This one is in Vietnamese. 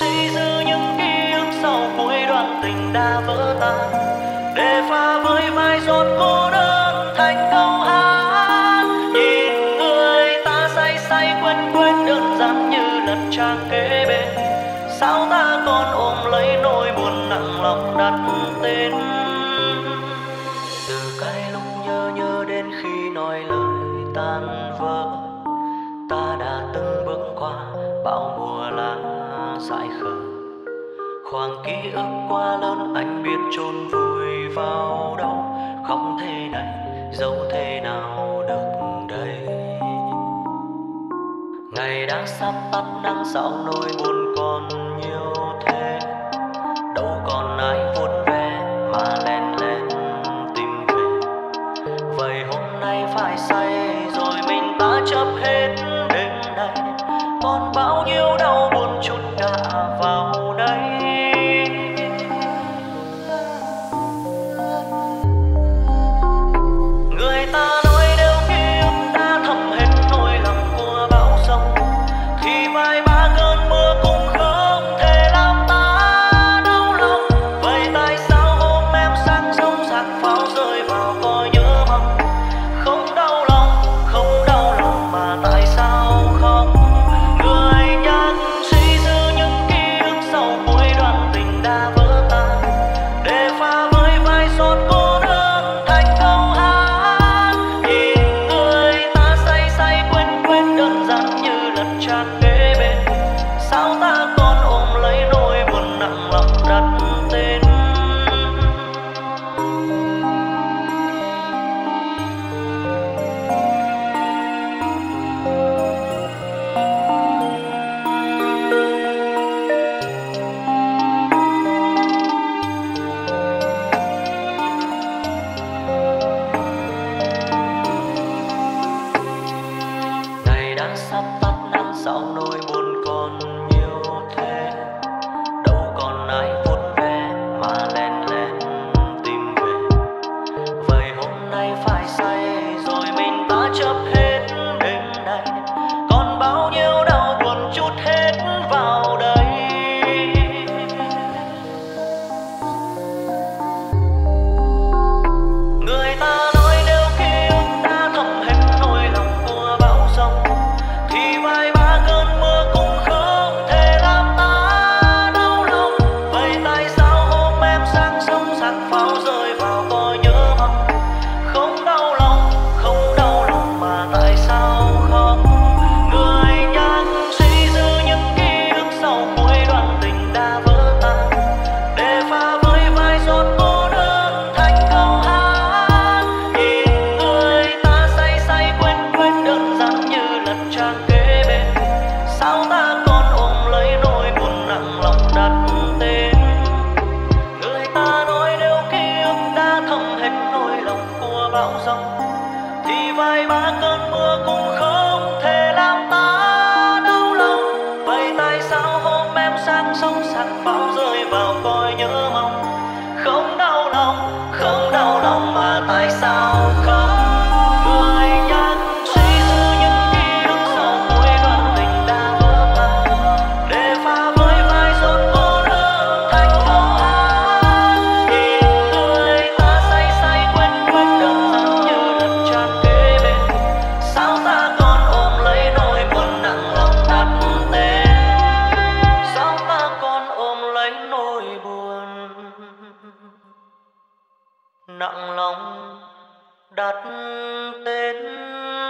suy dư những ký ức sau cuối đoạn tình đã vỡ tan, để pha với mai giọt cô đơn thành câu hát. Nhìn người ta say say quên quên đơn giản như lật trang kế bên, sao ta còn ôm lấy nỗi buồn nặng lòng đặt tên. Từ cái lúc nhớ nhớ đến khi nói lời tan vỡ, ta đã từng bước qua bao mùa lá dại khờ. Khoảng ký ức quá lớn anh biết chôn vùi vào đâu, không thế này dẫu thế nào được đây. Ngày đã sắp tắt nắng sao nỗi buồn còn nhiều thế, đâu còn ai vuốt ve mà lén lén tìm về. Vậy hôm nay phải say rồi mình ta chấp hết đêm nay, còn bao nhiêu đau buồn chút đã vào đây. Người ta nói đều khi ước đã thầm hết nỗi lòng của bão sông, thì mai ba cơn mưa cũng không thể làm ta đau lòng. Vậy tại sao hôm em sang sông giặc pháo rơi vào coi nhớ mong? Không đau lòng mà tại sao không? Người nhắc suy dư những ký ức sau cuối đoạn tình đã vỡ tan, để pha với vai giọt cô đơn thành câu hát. Nhìn người ta say say quên quên đơn giản như lật trang kế bên, sao ta còn ôm lấy nỗi buồn nặng lòng đặt tên. Sắp tắt nắng sao nỗi buồn còn nhiều thế, đâu còn ai vuốt ve mà lén lén tìm về. Vậy hôm nay phải say rồi mình ta chấp hết đêm nay, còn bao nhiêu đau buồn trút hết vào đây. Người ta thì vài ba cơn mưa cũng không thể làm ta đau lòng. Vậy tại sao hôm em sang sông giặc pháo rơi vào coi nhớ mong? Không đau lòng mà tại sao không? Nặng lòng đặt tên.